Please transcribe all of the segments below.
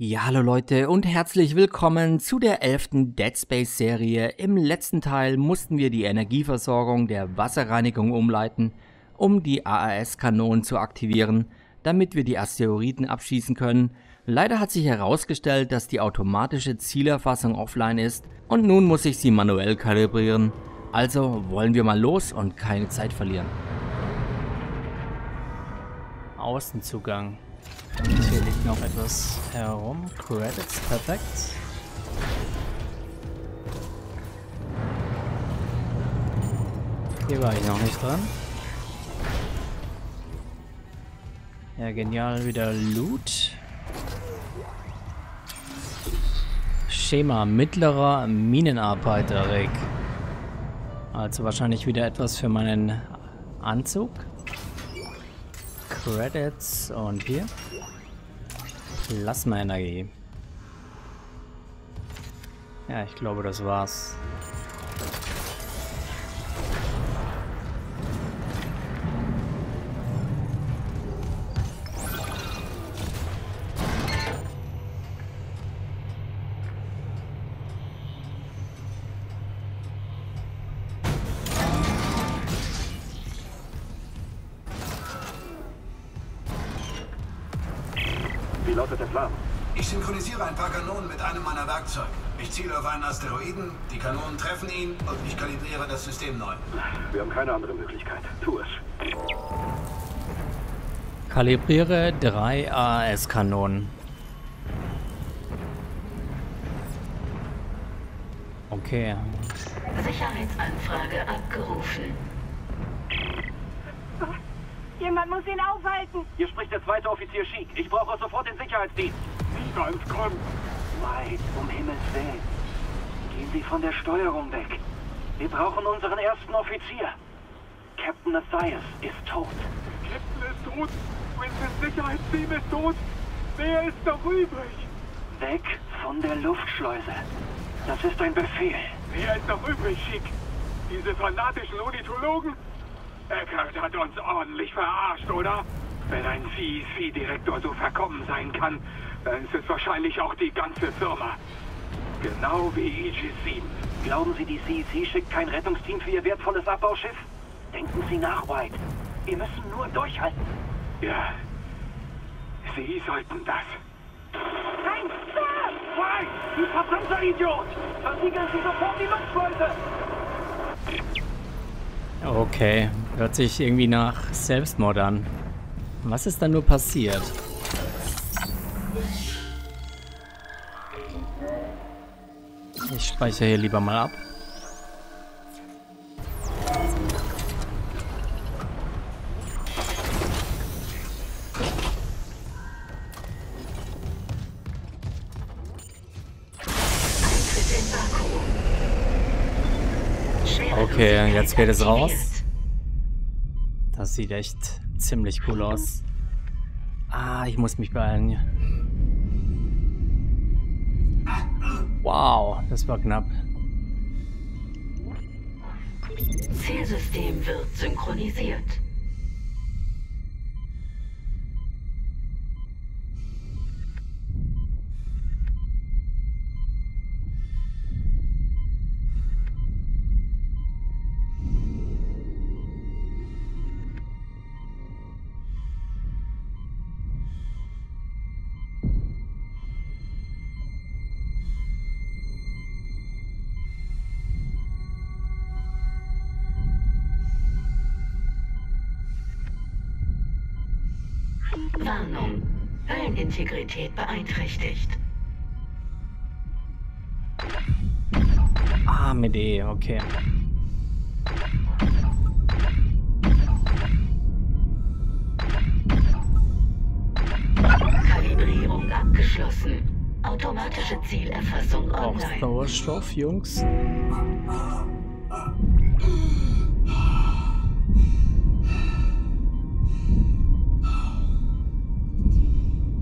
Ja, hallo Leute und herzlich willkommen zu der 11. Dead Space Serie. Im letzten Teil mussten wir die Energieversorgung der Wasserreinigung umleiten, um die AAS-Kanonen zu aktivieren, damit wir die Asteroiden abschießen können. Leider hat sich herausgestellt, dass die automatische Zielerfassung offline ist und nun muss ich sie manuell kalibrieren. Also wollen wir mal los und keine Zeit verlieren. Außenzugang. Hier liegt noch etwas herum. Credits, perfekt. Hier war ich noch nicht dran. Ja, genial, wieder Loot. Schema mittlerer Minenarbeiter, RIG. Also wahrscheinlich wieder etwas für meinen Anzug. Credits und hier Plasma Energie. Ja, ich glaube, das war's. Wie lautet der Plan? Ich synchronisiere ein paar Kanonen mit einem meiner Werkzeuge. Ich ziele auf einen Asteroiden, die Kanonen treffen ihn und ich kalibriere das System neu. Wir haben keine andere Möglichkeit. Tu es. Kalibriere 3 AAS-Kanonen. Okay. Sicherheitsanfrage abgerufen. Jemand muss ihn aufhalten. Hier spricht der zweite Offizier Schick. Ich brauche sofort den Sicherheitsdienst. Nicht ganz krumm. Weit, um Himmels Willen. Gehen Sie von der Steuerung weg. Wir brauchen unseren ersten Offizier. Captain Matthias ist tot. Captain ist tot? Unser Sicherheitsteam ist tot? Wer ist noch übrig? Weg von der Luftschleuse. Das ist ein Befehl. Wer ist noch übrig, Schick? Diese fanatischen Ornithologen? Eckert hat uns ordentlich verarscht, oder? Wenn ein CEC-Direktor so verkommen sein kann, dann ist es wahrscheinlich auch die ganze Firma. Genau wie I.G. 7. Glauben Sie, die CEC schickt kein Rettungsteam für ihr wertvolles Abbauschiff? Denken Sie nach, White. Wir müssen nur durchhalten. Ja. Sie sollten das. Nein! White! Du verdammter Idiot! Versiegeln Sie sofort die Luftschleuse! Okay, hört sich irgendwie nach Selbstmord an. Was ist dann nur passiert? Ich speichere hier lieber mal ab. Okay, jetzt geht es raus. Das sieht echt ziemlich cool aus. Ah, ich muss mich beeilen. Wow, das war knapp. Zielsystem wird synchronisiert. Warnung. Höllenintegrität beeinträchtigt. Ah, mit E, okay. Kalibrierung abgeschlossen. Automatische Zielerfassung online. Auch Sauerstoff, Jungs.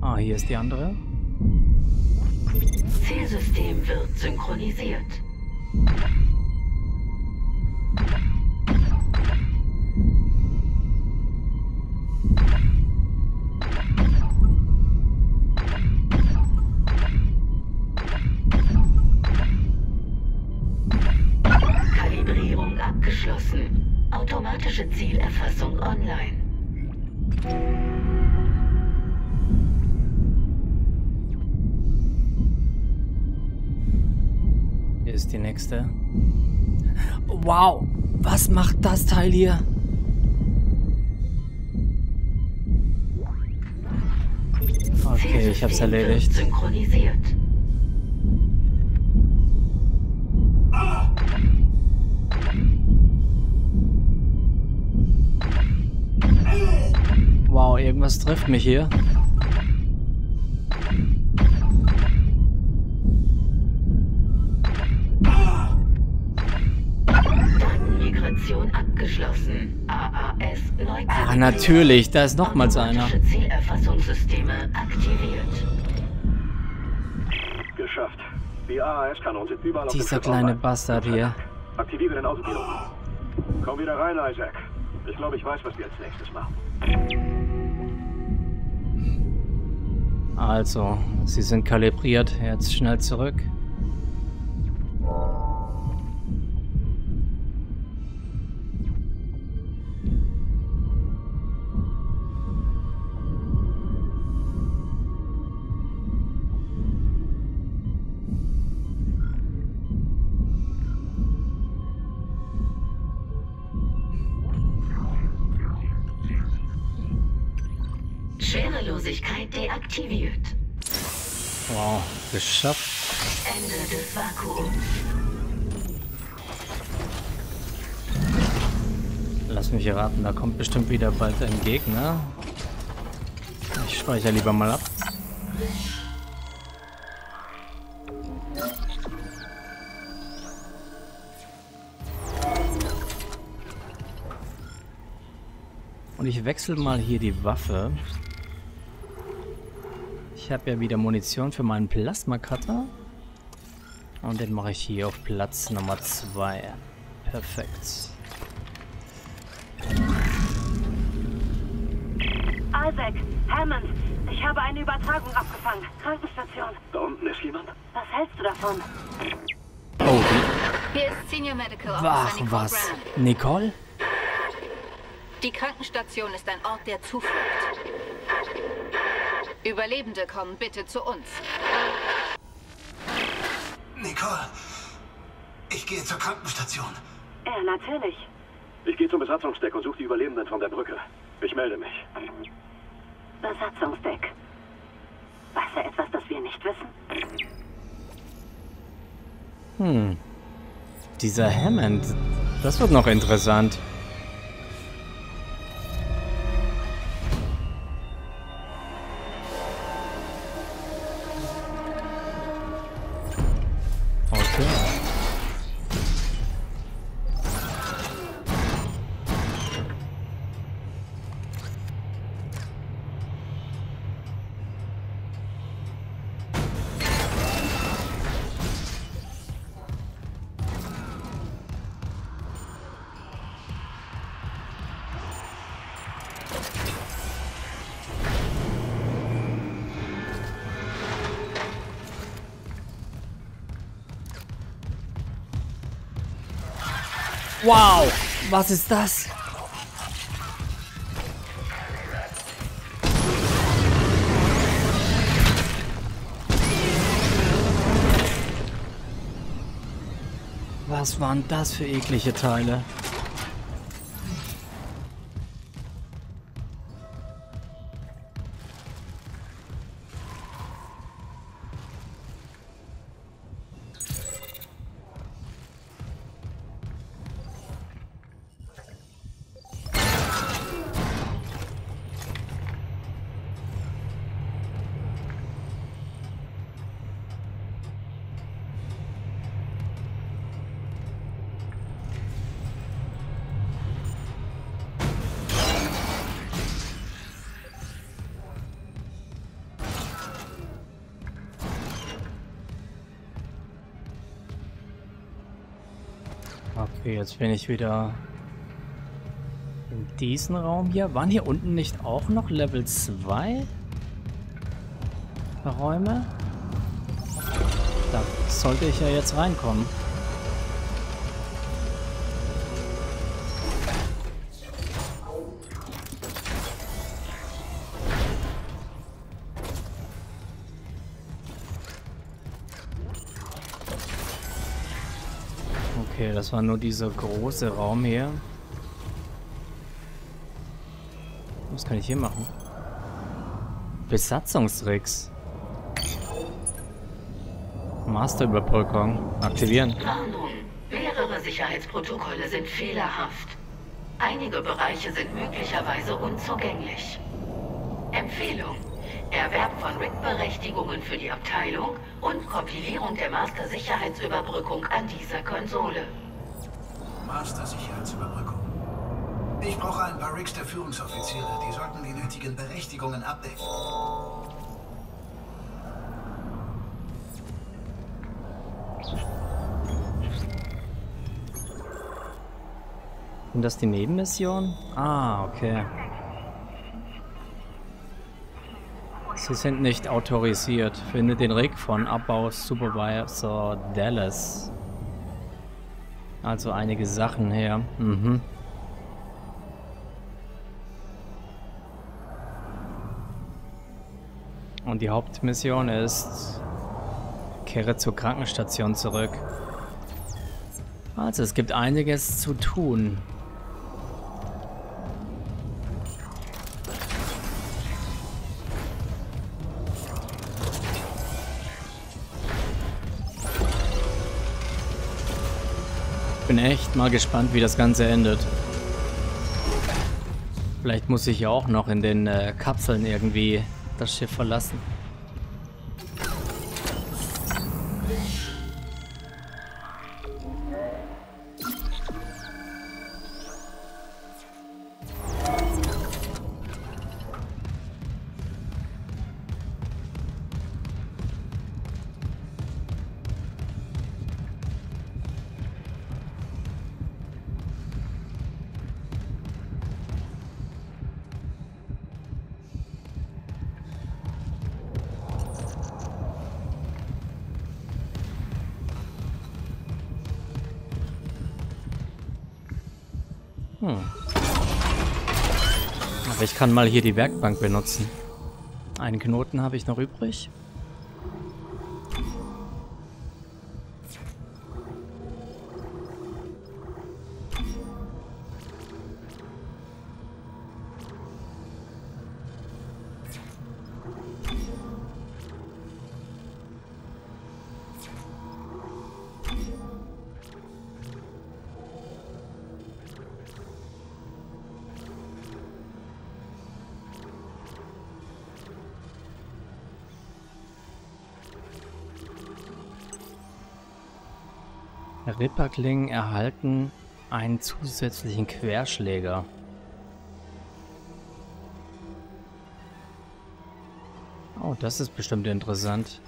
Ah, hier ist die andere. Zielsystem wird synchronisiert. abgeschlossen. Automatische Zielerfassung online. Hier ist die nächste. Wow, was macht das Teil hier? Okay, ich hab's erledigt. Synchronisiert. Wow, irgendwas trifft mich hier. Datenmigration abgeschlossen. AAS neu. Ah, natürlich, da ist nochmals einer. Zielerfassungssysteme aktiviert. Geschafft. Die AAS-Kanonen sind überall auf dem Schiff. Dieser kleine Bastard hier. Aktiviere den Autopiloten. Komm wieder rein, Isaac. Ich glaube, ich weiß, was wir als nächstes machen. Also, sie sind kalibriert. Jetzt schnell zurück. Schwerelosigkeit deaktiviert. Wow, geschafft. Ende des Vakuums. Lass mich raten, da kommt bestimmt wieder bald ein Gegner. Ich speichere lieber mal ab. Und ich wechsle mal hier die Waffe. Ich habe ja wieder Munition für meinen Plasma Cutter. Und den mache ich hier auf Platz Nummer 2. Perfekt. Isaac, Hammond, ich habe eine Übertragung abgefangen. Krankenstation. Da unten ist jemand. Was hältst du davon? Oh, hier ist Senior Medical Officer Nicole Brand. Nicole? Die Krankenstation ist ein Ort der Zuflucht. Überlebende kommen bitte zu uns. Nicole, ich gehe zur Krankenstation. Ja, natürlich. Ich gehe zum Besatzungsdeck und suche die Überlebenden von der Brücke. Ich melde mich. Besatzungsdeck. Weiß er etwas, das wir nicht wissen? Hm. Dieser Hammond. Das wird noch interessant. Wow, was ist das? Was waren das für eklige Teile? Okay, jetzt bin ich wieder in diesem Raum hier. Waren hier unten nicht auch noch Level 2 Räume? Da sollte ich ja jetzt reinkommen. Okay, das war nur dieser große Raum hier. Was kann ich hier machen? Besatzungsrigs. Masterüberbrückung. Aktivieren. Warnung. Mehrere Sicherheitsprotokolle sind fehlerhaft. Einige Bereiche sind möglicherweise unzugänglich. Empfehlung. Erwerb von RIG-Berechtigungen für die Abteilung und Kompilierung der Master-Sicherheitsüberbrückung an dieser Konsole. Master-Sicherheitsüberbrückung. Ich brauche ein paar RIGs der Führungsoffiziere. Die sollten die nötigen Berechtigungen abdecken. Und das die Nebenmission? Ah, okay. Sie sind nicht autorisiert. Finde den RIG von Abbau Supervisor Dallas. Also einige Sachen her. Mhm. Und die Hauptmission ist... Kehre zur Krankenstation zurück. Also es gibt einiges zu tun. Ich bin echt mal gespannt, wie das Ganze endet. Vielleicht muss ich ja auch noch in den Kapseln irgendwie das Schiff verlassen. Aber ich kann mal hier die Werkbank benutzen. Einen Knoten habe ich noch übrig. Ripperklingen erhalten einen zusätzlichen Querschläger. Oh, das ist bestimmt interessant.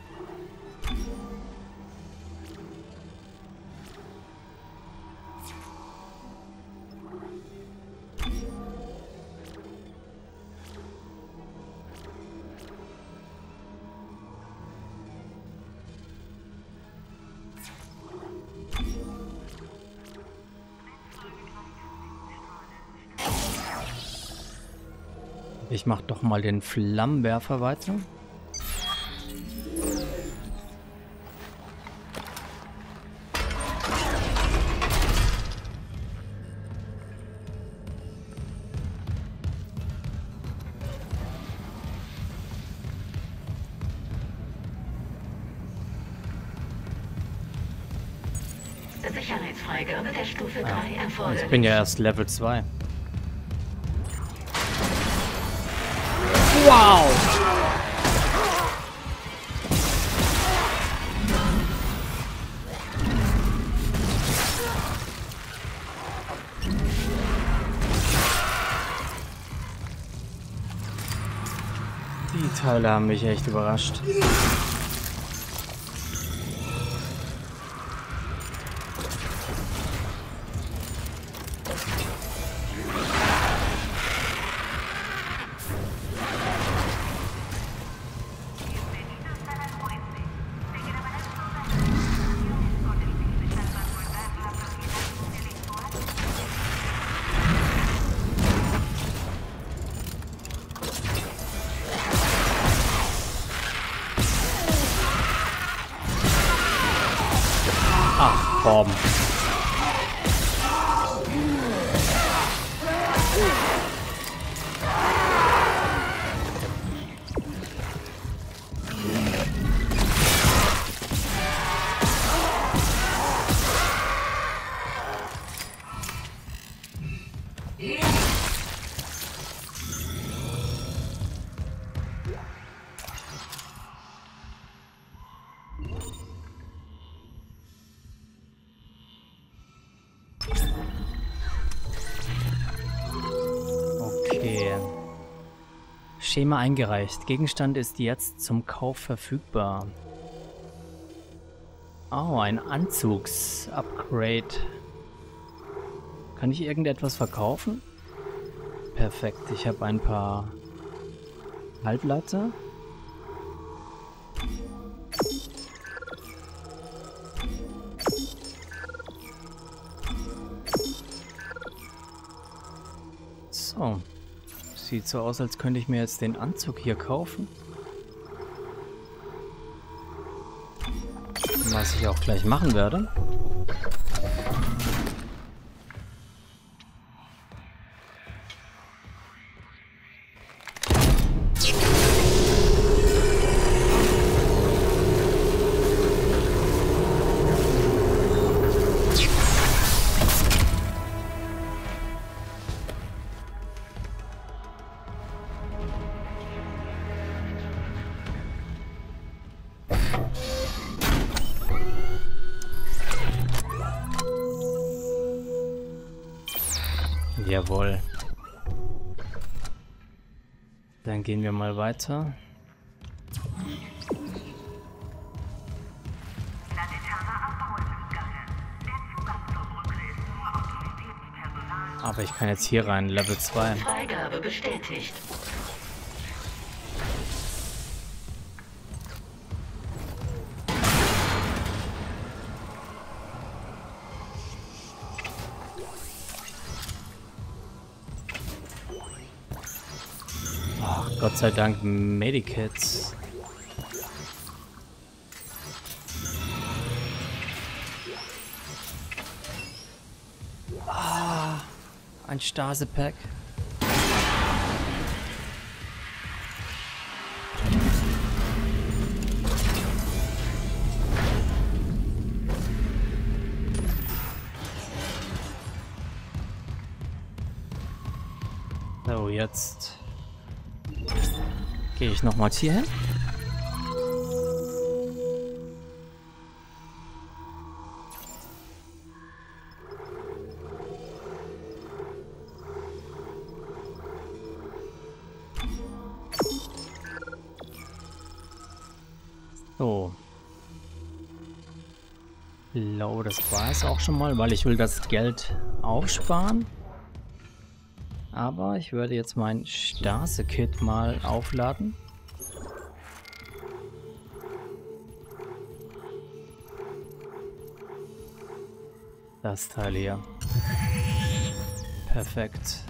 Ich mach doch mal den Flammenwerfer weiter. Sicherheitsfreigabe der Stufe 3 erfolgt. Ich bin ja erst Level 2. Wow! Die Teile haben mich echt überrascht. Schema eingereicht. Gegenstand ist jetzt zum Kauf verfügbar. Oh, ein Anzugs-Upgrade. Kann ich irgendetwas verkaufen? Perfekt, ich habe ein paar Halbleiter. So. Sieht so aus, als könnte ich mir jetzt den Anzug hier kaufen. Was ich auch gleich machen werde. Jawohl. Dann gehen wir mal weiter. Aber ich kann jetzt hier rein, Level 2. Freigabe bestätigt. Gott sei Dank Medikits. Ah, ein Stase-Pack. So, jetzt gehe ich nochmal hier hin. So. Low, das war es auch schon mal, weil ich will das Geld aufsparen. Aber ich werde jetzt mein Stase-Kit mal aufladen. Das Teil hier. Perfekt.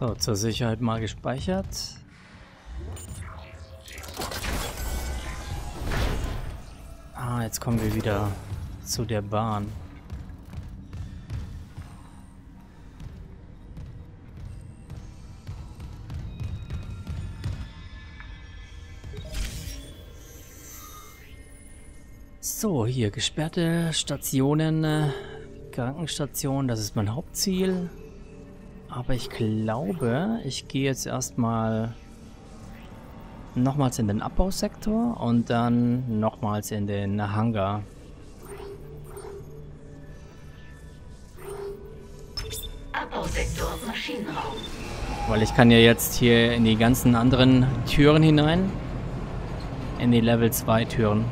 So, zur Sicherheit mal gespeichert. Ah, jetzt kommen wir wieder zu der Bahn. So, hier gesperrte Stationen, Krankenstation, das ist mein Hauptziel. Aber ich glaube, ich gehe jetzt erstmal nochmals in den Abbausektor und dann nochmals in den Hangar. Abbausektor, Maschinenraum. Weil ich kann ja jetzt hier in die ganzen anderen Türen hinein. In die Level 2 Türen.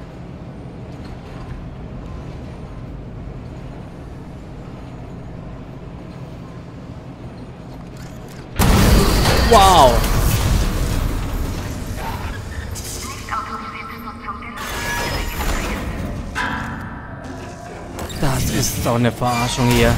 Wow! Das ist doch eine Verarschung hier.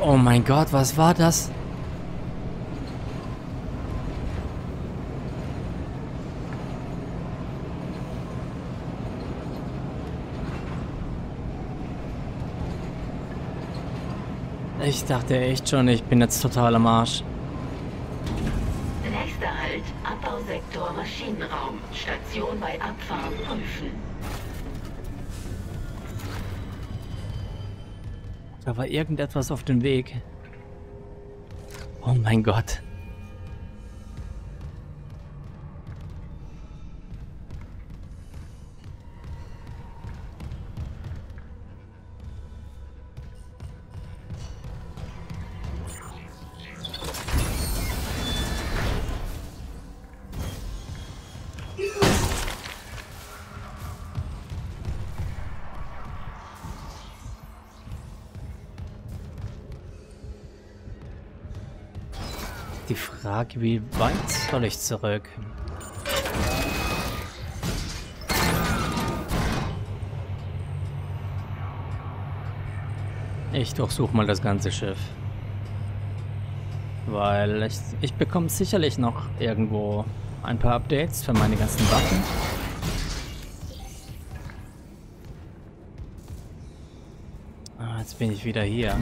Oh mein Gott, was war das? Ich dachte echt schon, ich bin jetzt total am Arsch. Nächster Halt, Abbausektor Maschinenraum. Station bei Abfahrt prüfen. Da war irgendetwas auf dem Weg. Oh mein Gott. Die Frage, wie weit soll ich zurück? Ich durchsuche mal das ganze Schiff. Weil ich bekomme sicherlich noch irgendwo ein paar Updates für meine ganzen Waffen. Ah, jetzt bin ich wieder hier.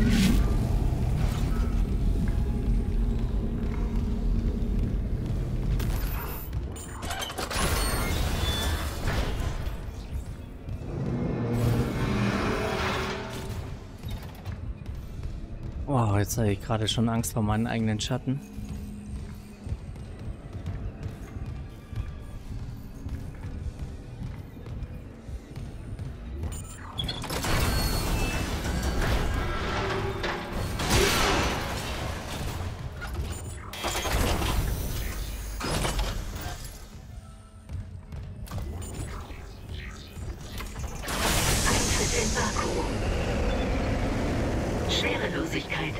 Wow, jetzt habe ich gerade schon Angst vor meinen eigenen Schatten.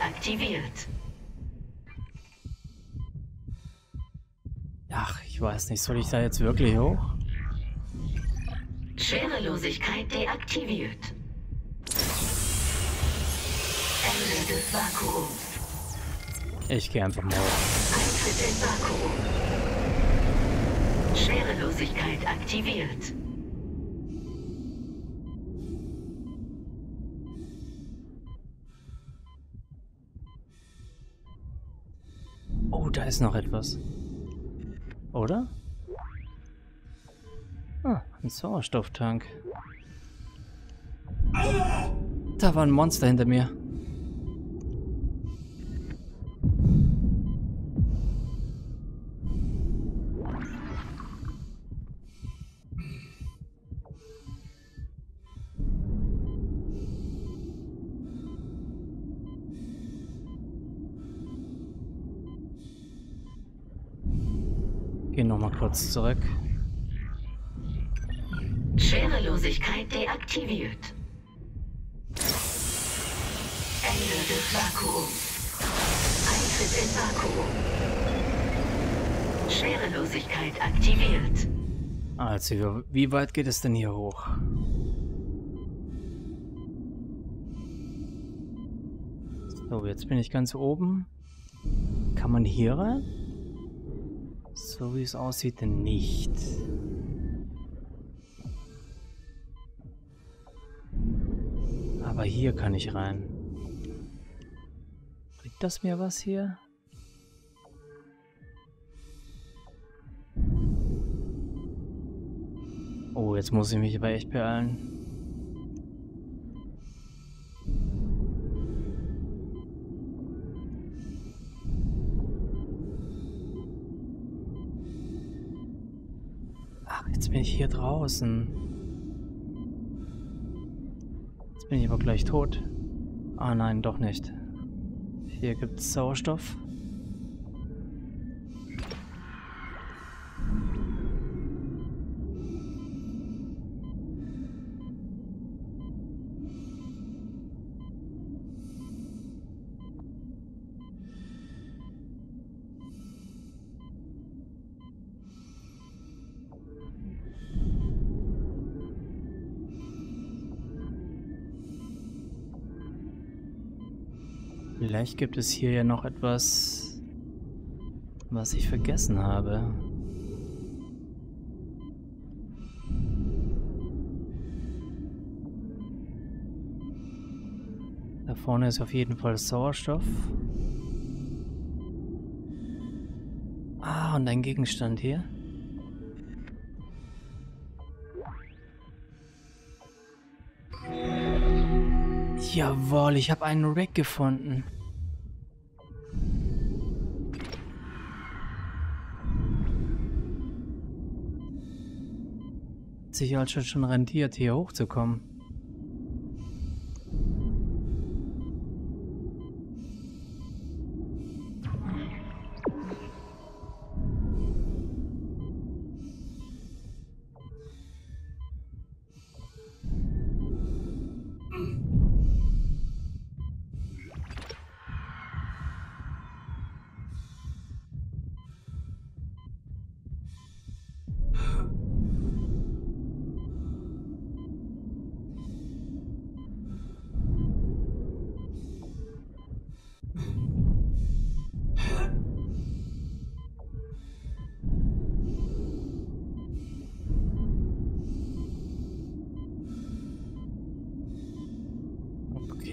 Aktiviert. Ach, ich weiß nicht, soll ich da jetzt wirklich hoch? Schwerelosigkeit deaktiviert. Ende des Vakuums. Ich gehe einfach mal hoch. Eintritt in Vakuum. Schwerelosigkeit aktiviert. Da ist noch etwas. Oder? Ah, ein Sauerstofftank. Da war ein Monster hinter mir. Gehen nochmal kurz zurück. Schwerelosigkeit deaktiviert. Ende des Vakuums. Eintritt in Vakuum. Schwerelosigkeit aktiviert. Also, wie weit geht es denn hier hoch? So, jetzt bin ich ganz oben. Kann man hier rein? So wie es aussieht, nicht. Aber hier kann ich rein. Bringt das mir was hier? Oh, jetzt muss ich mich aber echt beeilen. Jetzt bin ich hier draußen. Jetzt bin ich aber gleich tot. Ah nein, doch nicht. Hier gibt es Sauerstoff. Vielleicht gibt es hier ja noch etwas, was ich vergessen habe. Da vorne ist auf jeden Fall Sauerstoff. Ah, und ein Gegenstand hier. Jawohl, ich habe einen RIG gefunden. Hat sich also schon rentiert, hier hochzukommen.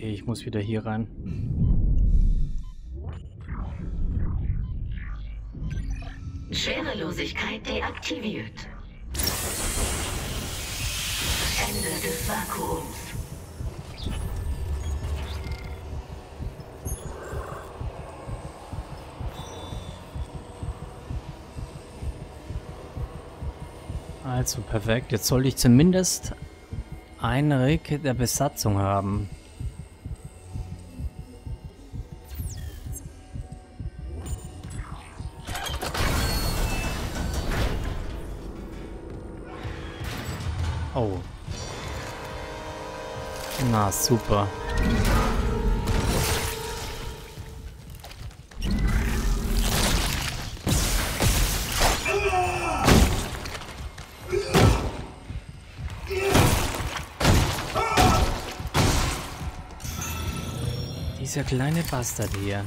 Ich muss wieder hier rein. Schwerelosigkeit deaktiviert. Ende des Vakuums. Also perfekt. Jetzt sollte ich zumindest einen RIG der Besatzung haben. Oh. Na, super. Dieser kleine Bastard hier.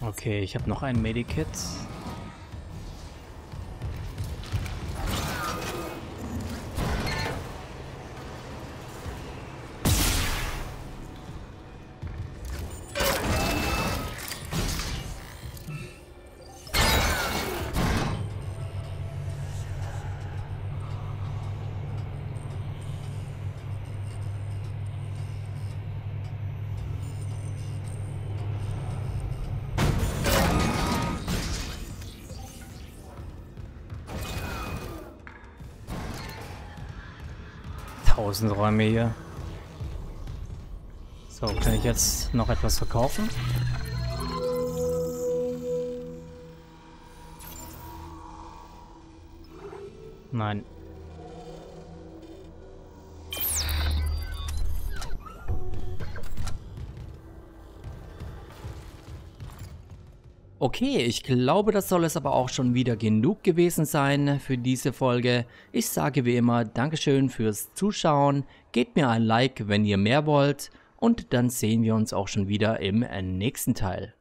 Okay, ich habe noch ein Medikit. Außenräume hier. So, kann ich jetzt noch etwas verkaufen? Nein. Okay, ich glaube, das soll es aber auch schon wieder genug gewesen sein für diese Folge. Ich sage wie immer, Dankeschön fürs Zuschauen, gebt mir ein Like, wenn ihr mehr wollt, und dann sehen wir uns auch schon wieder im nächsten Teil.